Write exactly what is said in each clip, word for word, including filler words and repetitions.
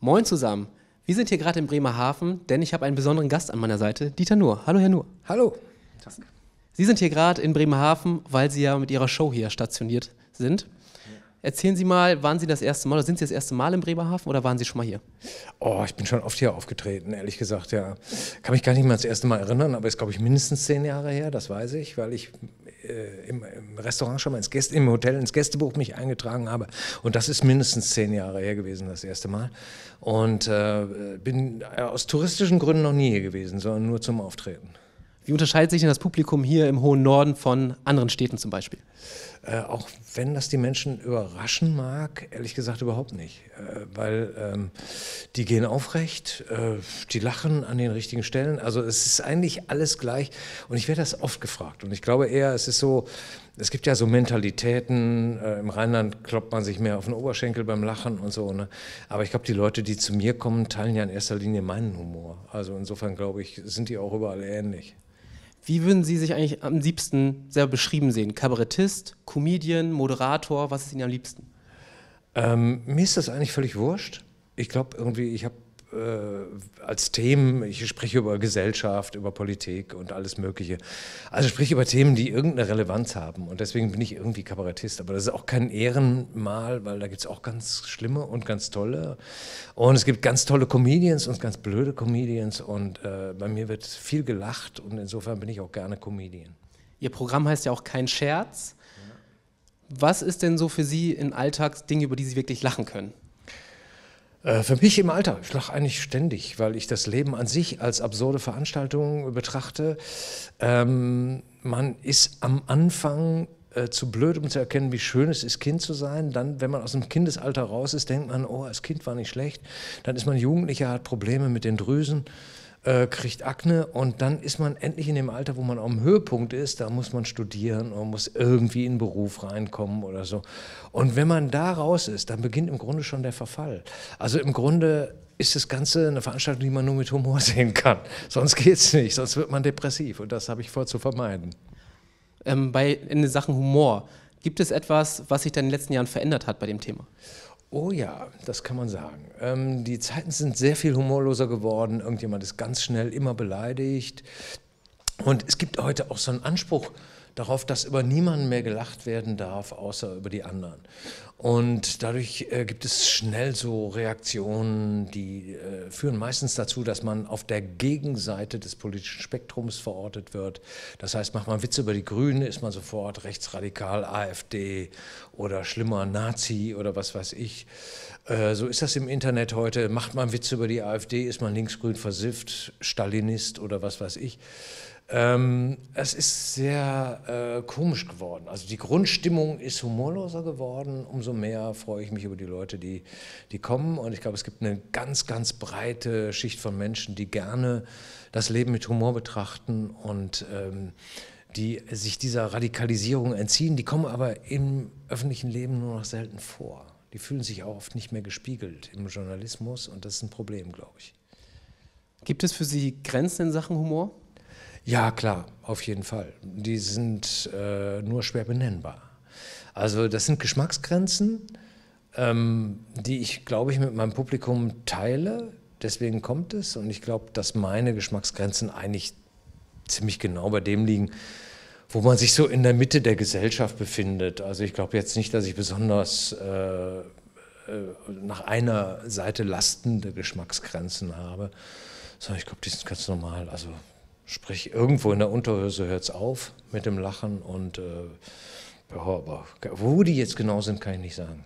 Moin zusammen, wir sind hier gerade in Bremerhaven, denn ich habe einen besonderen Gast an meiner Seite, Dieter Nuhr. Hallo Herr Nuhr. Hallo. Danke. Sie sind hier gerade in Bremerhaven, weil Sie ja mit Ihrer Show hier stationiert sind. Erzählen Sie mal, waren Sie das erste Mal oder sind Sie das erste Mal in Bremerhaven oder waren Sie schon mal hier? Oh, ich bin schon oft hier aufgetreten, ehrlich gesagt, ja. Kann mich gar nicht mal ans erste Mal erinnern, aber ist, glaube ich, mindestens zehn Jahre her, das weiß ich, weil ich äh, im, im Restaurant schon mal ins Gäste, im Hotel ins Gästebuch mich eingetragen habe. Und das ist mindestens zehn Jahre her gewesen, das erste Mal. Und äh, bin aus touristischen Gründen noch nie hier gewesen, sondern nur zum Auftreten. Wie unterscheidet sich denn das Publikum hier im hohen Norden von anderen Städten zum Beispiel? Äh, auch wenn das die Menschen überraschen mag, ehrlich gesagt überhaupt nicht. Äh, weil ähm, die gehen aufrecht, äh, die lachen an den richtigen Stellen. Also es ist eigentlich alles gleich. Und ich werde das oft gefragt. Und ich glaube eher, es ist so, es gibt ja so Mentalitäten. Äh, im Rheinland kloppt man sich mehr auf den Oberschenkel beim Lachen und so. Ne? Aber ich glaube, die Leute, die zu mir kommen, teilen ja in erster Linie meinen Humor. Also insofern glaube ich, sind die auch überall ähnlich. Wie würden Sie sich eigentlich am liebsten selber beschrieben sehen? Kabarettist, Comedian, Moderator, was ist Ihnen am liebsten? Ähm, mir ist das eigentlich völlig wurscht. Ich glaube irgendwie, ich habe äh, als Themen, ich spreche über Gesellschaft, über Politik und alles Mögliche. Also sprich über Themen, die irgendeine Relevanz haben und deswegen bin ich irgendwie Kabarettist. Aber das ist auch kein Ehrenmal, weil da gibt es auch ganz schlimme und ganz tolle. Und es gibt ganz tolle Comedians und ganz blöde Comedians und äh, bei mir wird viel gelacht und insofern bin ich auch gerne Comedian. Ihr Programm heißt ja auch Kein Scherz. Ja. Was ist denn so für Sie im Alltag Dinge, über die Sie wirklich lachen können? Äh, für mich im Alltag, ich lache eigentlich ständig, weil ich das Leben an sich als absurde Veranstaltung betrachte. Ähm, man ist am Anfang zu blöd, um zu erkennen, wie schön es ist, Kind zu sein. Dann, wenn man aus dem Kindesalter raus ist, denkt man, oh, als Kind war nicht schlecht. Dann ist man Jugendlicher, hat Probleme mit den Drüsen, äh, kriegt Akne und dann ist man endlich in dem Alter, wo man am Höhepunkt ist, da muss man studieren oder muss irgendwie in den Beruf reinkommen oder so. Und wenn man da raus ist, dann beginnt im Grunde schon der Verfall. Also im Grunde ist das Ganze eine Veranstaltung, die man nur mit Humor sehen kann. Sonst geht's nicht, sonst wird man depressiv und das habe ich vor zu vermeiden. Ähm, bei, in Sachen Humor, gibt es etwas, was sich dann in den letzten Jahren verändert hat bei dem Thema? Oh ja, das kann man sagen. Ähm, die Zeiten sind sehr viel humorloser geworden. Irgendjemand ist ganz schnell immer beleidigt. Und es gibt heute auch so einen Anspruch darauf, dass über niemanden mehr gelacht werden darf, außer über die anderen. Und dadurch äh, gibt es schnell so Reaktionen, die äh, führen meistens dazu, dass man auf der Gegenseite des politischen Spektrums verortet wird. Das heißt, macht man Witze über die Grünen, ist man sofort rechtsradikal, AfD oder schlimmer Nazi oder was weiß ich. Äh, so ist das im Internet heute. Macht man Witze über die AfD, ist man linksgrün versifft, Stalinist oder was weiß ich. Ähm, es ist sehr äh, komisch geworden. Also die Grundstimmung ist humorloser geworden. Umso mehr freue ich mich über die Leute, die, die kommen. Und ich glaube, es gibt eine ganz, ganz breite Schicht von Menschen, die gerne das Leben mit Humor betrachten und ähm, die sich dieser Radikalisierung entziehen. Die kommen aber im öffentlichen Leben nur noch selten vor. Die fühlen sich auch oft nicht mehr gespiegelt im Journalismus. Und das ist ein Problem, glaube ich. Gibt es für Sie Grenzen in Sachen Humor? Ja, klar, auf jeden Fall. Die sind äh, nur schwer benennbar. Also das sind Geschmacksgrenzen, ähm, die ich, glaube ich, mit meinem Publikum teile. Deswegen kommt es. Und ich glaube, dass meine Geschmacksgrenzen eigentlich ziemlich genau bei dem liegen, wo man sich so in der Mitte der Gesellschaft befindet. Also ich glaube jetzt nicht, dass ich besonders äh, nach einer Seite lastende Geschmacksgrenzen habe, sondern ich glaube, die sind ganz normal. Also sprich, irgendwo in der Unterhose hört es auf mit dem Lachen und äh, ja, aber wo die jetzt genau sind, kann ich nicht sagen.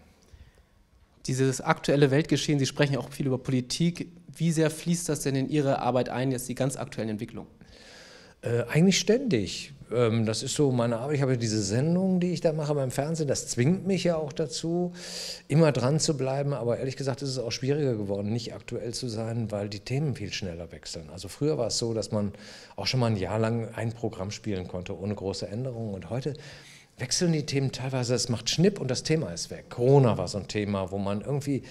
Dieses aktuelle Weltgeschehen, Sie sprechen auch viel über Politik. Wie sehr fließt das denn in Ihre Arbeit ein, jetzt die ganz aktuellen Entwicklungen? Äh, eigentlich ständig. Ähm, das ist so meine Arbeit. Ich habe ja diese Sendung, die ich da mache beim Fernsehen, das zwingt mich ja auch dazu, immer dran zu bleiben. Aber ehrlich gesagt ist es auch schwieriger geworden, nicht aktuell zu sein, weil die Themen viel schneller wechseln. Also früher war es so, dass man auch schon mal ein Jahr lang ein Programm spielen konnte, ohne große Änderungen. Und heute wechseln die Themen teilweise. Es macht Schnipp und das Thema ist weg. Corona war so ein Thema, wo man irgendwie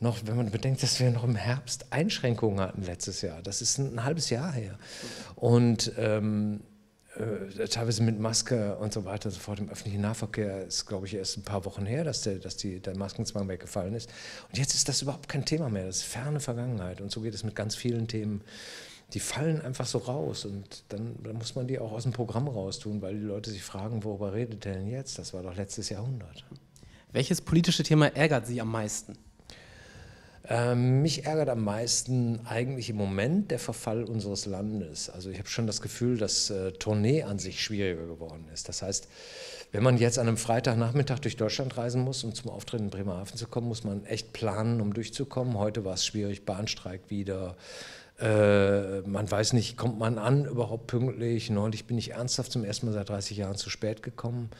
noch, wenn man bedenkt, dass wir noch im Herbst Einschränkungen hatten letztes Jahr, das ist ein, ein halbes Jahr her. Und ähm, äh, teilweise mit Maske und so weiter, sofort im öffentlichen Nahverkehr, ist, glaube ich, erst ein paar Wochen her, dass der, dass die, der Maskenzwang weggefallen ist. Und jetzt ist das überhaupt kein Thema mehr, das ist ferne Vergangenheit. Und so geht es mit ganz vielen Themen. Die fallen einfach so raus und dann, dann muss man die auch aus dem Programm raustun, weil die Leute sich fragen, worüber redet denn jetzt? Das war doch letztes Jahrhundert. Welches politische Thema ärgert Sie am meisten? Ähm, mich ärgert am meisten eigentlich im Moment der Verfall unseres Landes. Also ich habe schon das Gefühl, dass äh, Tournee an sich schwieriger geworden ist. Das heißt, wenn man jetzt an einem Freitagnachmittag durch Deutschland reisen muss, um zum Auftritt in Bremerhaven zu kommen, muss man echt planen, um durchzukommen. Heute war es schwierig, Bahnstreik wieder. Äh, man weiß nicht, kommt man an überhaupt pünktlich? Neulich bin ich ernsthaft zum ersten Mal seit dreißig Jahren zu spät gekommen,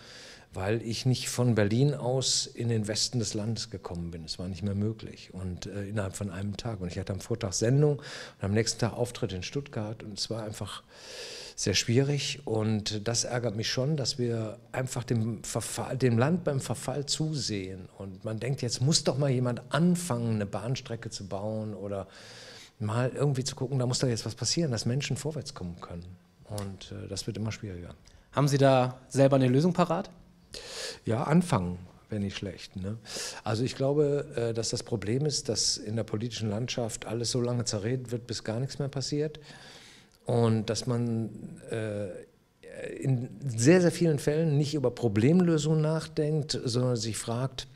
weil ich nicht von Berlin aus in den Westen des Landes gekommen bin. Es war nicht mehr möglich und äh, innerhalb von einem Tag. Und ich hatte am Vortag Sendung und am nächsten Tag Auftritt in Stuttgart und es war einfach sehr schwierig. Und das ärgert mich schon, dass wir einfach dem, Verfall, dem Land beim Verfall zusehen. Und man denkt, jetzt muss doch mal jemand anfangen, eine Bahnstrecke zu bauen oder mal irgendwie zu gucken, da muss doch jetzt was passieren, dass Menschen vorwärts kommen können. Und äh, das wird immer schwieriger. Haben Sie da selber eine Lösung parat? Ja, anfangen wäre nicht schlecht. Ne? Also ich glaube, dass das Problem ist, dass in der politischen Landschaft alles so lange zerredet wird, bis gar nichts mehr passiert. Und dass man äh, in sehr, sehr vielen Fällen nicht über Problemlösungen nachdenkt, sondern sich fragt,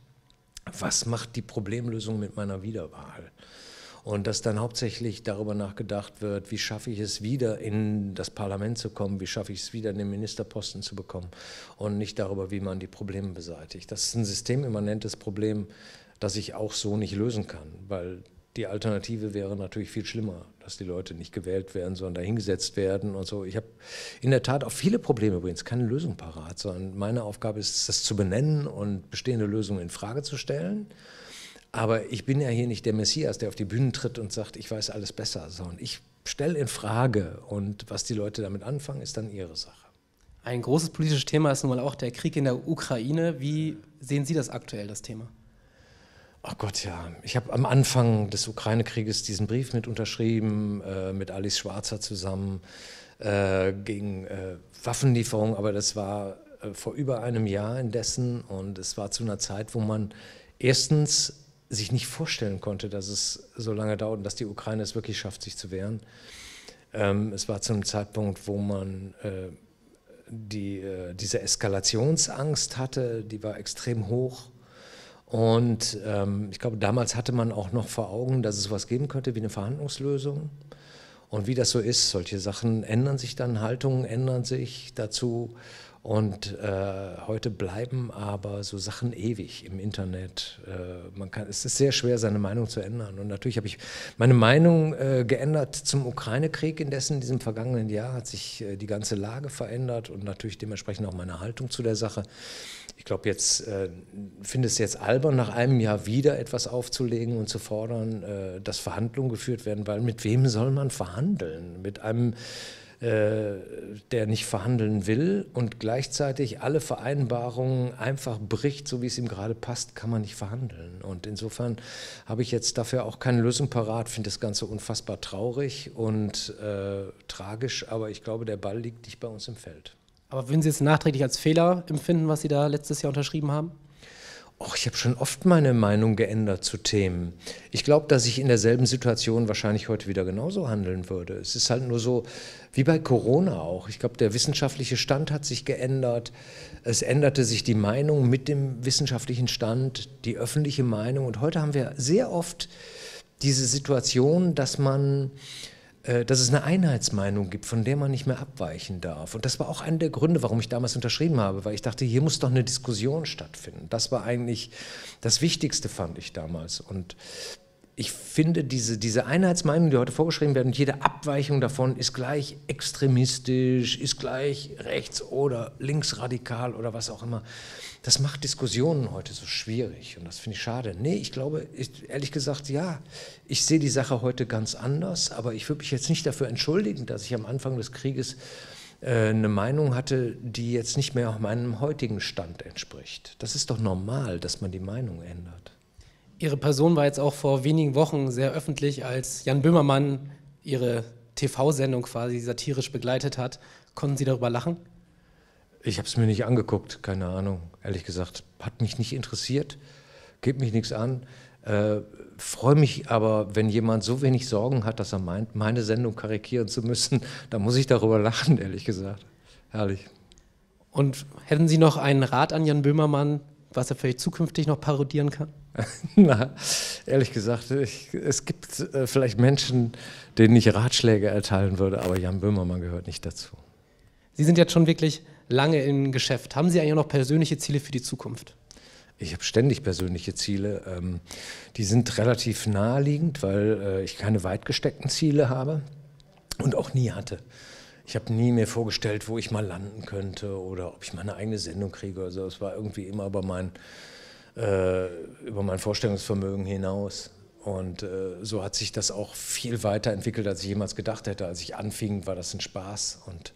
was macht die Problemlösung mit meiner Wiederwahl? Und dass dann hauptsächlich darüber nachgedacht wird, wie schaffe ich es wieder in das Parlament zu kommen, wie schaffe ich es wieder den Ministerposten zu bekommen und nicht darüber, wie man die Probleme beseitigt. Das ist ein systemimmanentes Problem, das ich auch so nicht lösen kann, weil die Alternative wäre natürlich viel schlimmer, dass die Leute nicht gewählt werden, sondern dahingesetzt werden und so. Ich habe in der Tat auch viele Probleme übrigens, keine Lösung parat, sondern meine Aufgabe ist, das zu benennen und bestehende Lösungen in Frage zu stellen. Aber ich bin ja hier nicht der Messias, der auf die Bühnen tritt und sagt, ich weiß alles besser, sondern ich stelle in Frage und was die Leute damit anfangen, ist dann ihre Sache. Ein großes politisches Thema ist nun mal auch der Krieg in der Ukraine. Wie sehen Sie das aktuell, das Thema? Ach Gott, ja. Ich habe am Anfang des Ukraine-Krieges diesen Brief mit unterschrieben, äh, mit Alice Schwarzer zusammen, äh, gegen äh, Waffenlieferung, aber das war äh, vor über einem Jahr indessen und es war zu einer Zeit, wo man erstens sich nicht vorstellen konnte, dass es so lange dauert und dass die Ukraine es wirklich schafft, sich zu wehren. Ähm, es war zu einem Zeitpunkt, wo man äh, die, äh, diese Eskalationsangst hatte, die war extrem hoch. Und ähm, ich glaube, damals hatte man auch noch vor Augen, dass es sowas geben könnte wie eine Verhandlungslösung. Und wie das so ist, solche Sachen ändern sich dann, Haltungen ändern sich dazu. Und äh, heute bleiben aber so Sachen ewig im Internet. Äh, man kann, es ist sehr schwer, seine Meinung zu ändern. Und natürlich habe ich meine Meinung äh, geändert zum Ukraine-Krieg. Indessen in diesem vergangenen Jahr hat sich äh, die ganze Lage verändert und natürlich dementsprechend auch meine Haltung zu der Sache. Ich glaube, jetzt äh, finde es jetzt albern, nach einem Jahr wieder etwas aufzulegen und zu fordern, äh, dass Verhandlungen geführt werden, weil mit wem soll man verhandeln? Mit einem, der nicht verhandeln will und gleichzeitig alle Vereinbarungen einfach bricht, so wie es ihm gerade passt, kann man nicht verhandeln. Und insofern habe ich jetzt dafür auch keine Lösung parat, finde das Ganze unfassbar traurig und äh, tragisch, aber ich glaube, der Ball liegt nicht bei uns im Feld. Aber würden Sie es nachträglich als Fehler empfinden, was Sie da letztes Jahr unterschrieben haben? Och, ich habe schon oft meine Meinung geändert zu Themen. Ich glaube, dass ich in derselben Situation wahrscheinlich heute wieder genauso handeln würde. Es ist halt nur so, wie bei Corona auch. Ich glaube, der wissenschaftliche Stand hat sich geändert. Es änderte sich die Meinung mit dem wissenschaftlichen Stand, die öffentliche Meinung. Und heute haben wir sehr oft diese Situation, dass man... dass es eine Einheitsmeinung gibt, von der man nicht mehr abweichen darf. Und das war auch einer der Gründe, warum ich damals unterschrieben habe, weil ich dachte, hier muss doch eine Diskussion stattfinden. Das war eigentlich das Wichtigste, fand ich damals. Und ich finde, diese, diese Einheitsmeinung, die heute vorgeschrieben werden, jede Abweichung davon ist gleich extremistisch, ist gleich rechts- oder linksradikal oder was auch immer. Das macht Diskussionen heute so schwierig und das finde ich schade. Nee, ich glaube, ich, ehrlich gesagt, ja, ich sehe die Sache heute ganz anders, aber ich würde mich jetzt nicht dafür entschuldigen, dass ich am Anfang des Krieges äh, eine Meinung hatte, die jetzt nicht mehr meinem heutigen Stand entspricht. Das ist doch normal, dass man die Meinung ändert. Ihre Person war jetzt auch vor wenigen Wochen sehr öffentlich, als Jan Böhmermann Ihre T V-Sendung quasi satirisch begleitet hat. Konnten Sie darüber lachen? Ich habe es mir nicht angeguckt, keine Ahnung, ehrlich gesagt. Hat mich nicht interessiert, geht mich nichts an. Äh, freue mich aber, wenn jemand so wenig Sorgen hat, dass er meint, meine Sendung karikieren zu müssen, dann muss ich darüber lachen, ehrlich gesagt. Herrlich. Und hätten Sie noch einen Rat an Jan Böhmermann, was er vielleicht zukünftig noch parodieren kann? Na, ehrlich gesagt, ich, es gibt äh, vielleicht Menschen, denen ich Ratschläge erteilen würde, aber Jan Böhmermann gehört nicht dazu. Sie sind jetzt schon wirklich lange im Geschäft. Haben Sie eigentlich noch persönliche Ziele für die Zukunft? Ich habe ständig persönliche Ziele. Ähm, die sind relativ naheliegend, weil äh, ich keine weit gesteckten Ziele habe und auch nie hatte. Ich habe nie mir vorgestellt, wo ich mal landen könnte oder ob ich mal eine eigene Sendung kriege. Also es war irgendwie immer über mein, äh, über mein Vorstellungsvermögen hinaus. Und äh, so hat sich das auch viel weiterentwickelt, als ich jemals gedacht hätte. Als ich anfing, war das ein Spaß. Und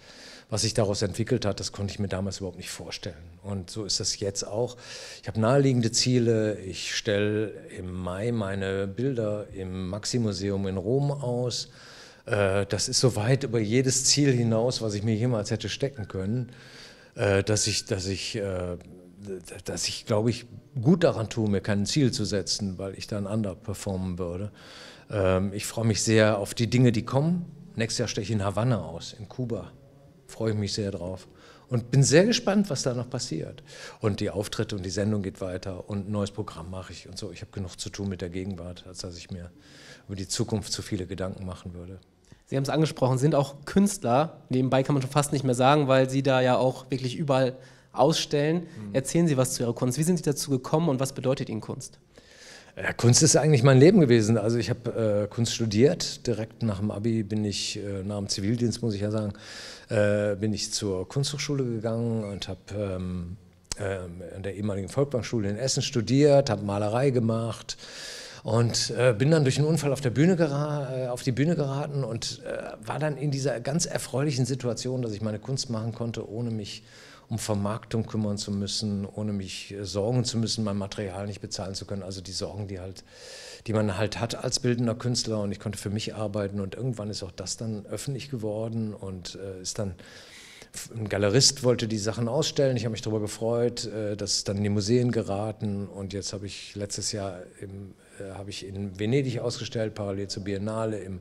was sich daraus entwickelt hat, das konnte ich mir damals überhaupt nicht vorstellen. Und so ist das jetzt auch. Ich habe naheliegende Ziele. Ich stelle im Mai meine Bilder im Maxi-Museum in Rom aus. Das ist so weit über jedes Ziel hinaus, was ich mir jemals hätte stecken können, dass ich, dass ich, dass ich, glaube ich, gut daran tue, mir kein Ziel zu setzen, weil ich dann underperformen würde. Ich freue mich sehr auf die Dinge, die kommen. Nächstes Jahr stehe ich in Havanna aus, in Kuba. Freue ich mich sehr drauf und bin sehr gespannt, was da noch passiert. Und die Auftritte und die Sendung geht weiter und ein neues Programm mache ich und so. Ich habe genug zu tun mit der Gegenwart, als dass ich mir über die Zukunft zu viele Gedanken machen würde. Sie haben es angesprochen, sind auch Künstler. Nebenbei kann man schon fast nicht mehr sagen, weil Sie da ja auch wirklich überall ausstellen. Mhm. Erzählen Sie was zu Ihrer Kunst. Wie sind Sie dazu gekommen und was bedeutet Ihnen Kunst? Ja, Kunst ist eigentlich mein Leben gewesen. Also ich habe äh, Kunst studiert. Direkt nach dem Abi bin ich, äh, nach dem Zivildienst muss ich ja sagen, äh, bin ich zur Kunsthochschule gegangen und habe ähm, äh, an der ehemaligen Volksbankschule in Essen studiert, habe Malerei gemacht. Und äh, bin dann durch einen Unfall auf, der Bühne gera auf die Bühne geraten und äh, war dann in dieser ganz erfreulichen Situation, dass ich meine Kunst machen konnte, ohne mich um Vermarktung kümmern zu müssen, ohne mich äh, sorgen zu müssen, mein Material nicht bezahlen zu können. Also die Sorgen, die, halt, die man halt hat als bildender Künstler, und ich konnte für mich arbeiten und irgendwann ist auch das dann öffentlich geworden und äh, ist dann... Ein Galerist wollte die Sachen ausstellen, ich habe mich darüber gefreut, dass es dann in die Museen geraten, und jetzt habe ich letztes Jahr im, äh, habe ich in Venedig ausgestellt, parallel zur Biennale, im,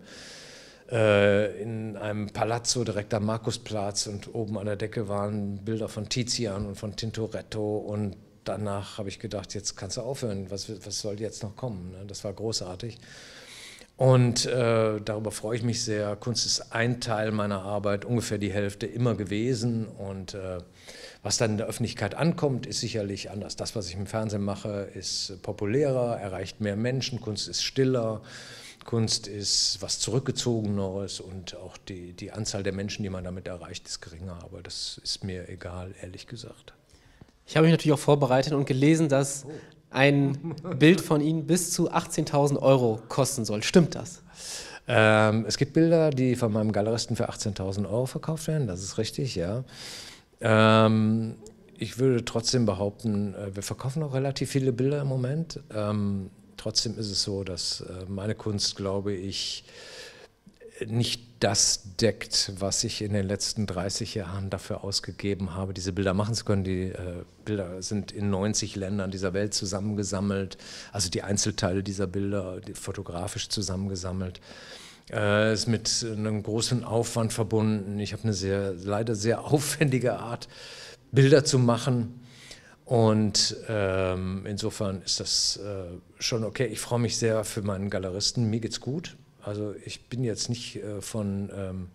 äh, in einem Palazzo direkt am Markusplatz, und oben an der Decke waren Bilder von Tizian und von Tintoretto, und danach habe ich gedacht, jetzt kannst du aufhören, was, was soll jetzt noch kommen, ne? Das war großartig. Und äh, darüber freue ich mich sehr. Kunst ist ein Teil meiner Arbeit, ungefähr die Hälfte immer gewesen. Und äh, was dann in der Öffentlichkeit ankommt, ist sicherlich anders. Das, was ich im Fernsehen mache, ist populärer, erreicht mehr Menschen. Kunst ist stiller, Kunst ist was Zurückgezogeneres, und auch die, die Anzahl der Menschen, die man damit erreicht, ist geringer. Aber das ist mir egal, ehrlich gesagt. Ich habe mich natürlich auch vorbereitet und gelesen, dass... Oh. ein Bild von Ihnen bis zu achtzehntausend Euro kosten soll. Stimmt das? Ähm, es gibt Bilder, die von meinem Galeristen für achtzehntausend Euro verkauft werden. Das ist richtig, ja. Ähm, ich würde trotzdem behaupten, wir verkaufen auch relativ viele Bilder im Moment. Ähm, trotzdem ist es so, dass meine Kunst, glaube ich, nicht das deckt, was ich in den letzten dreißig Jahren dafür ausgegeben habe, diese Bilder machen zu können. Die äh, Bilder sind in neunzig Ländern dieser Welt zusammengesammelt, also die Einzelteile dieser Bilder die fotografisch zusammengesammelt. Äh, ist mit einem großen Aufwand verbunden. Ich habe eine sehr, leider sehr aufwendige Art, Bilder zu machen. Und ähm, insofern ist das äh, schon okay. Ich freue mich sehr für meinen Galeristen. Mir geht's gut. Also ich bin jetzt nicht äh, von, ähm,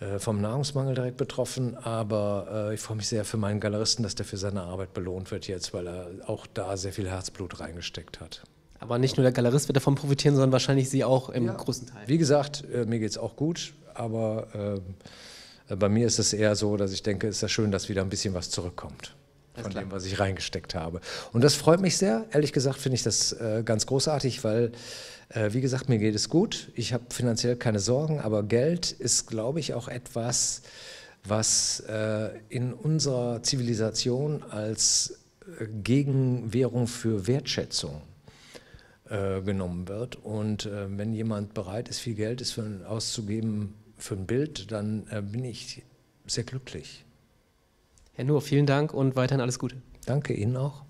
äh, vom Nahrungsmangel direkt betroffen, aber äh, ich freue mich sehr für meinen Galeristen, dass der für seine Arbeit belohnt wird jetzt, weil er auch da sehr viel Herzblut reingesteckt hat. Aber nicht nur der Galerist wird davon profitieren, sondern wahrscheinlich Sie auch im ja, großen Teil. Wie gesagt, äh, mir geht es auch gut, aber äh, bei mir ist es eher so, dass ich denke, ist das schön, dass wieder ein bisschen was zurückkommt von dem, was ich reingesteckt habe. Und das freut mich sehr. Ehrlich gesagt finde ich das äh, ganz großartig, weil, äh, wie gesagt, mir geht es gut. Ich habe finanziell keine Sorgen, aber Geld ist, glaube ich, auch etwas, was äh, in unserer Zivilisation als äh, Gegenwährung für Wertschätzung äh, genommen wird. Und äh, wenn jemand bereit ist, viel Geld ist für, auszugeben für ein Bild, dann äh, bin ich sehr glücklich. Herr Nuhr, vielen Dank und weiterhin alles Gute. Danke Ihnen auch.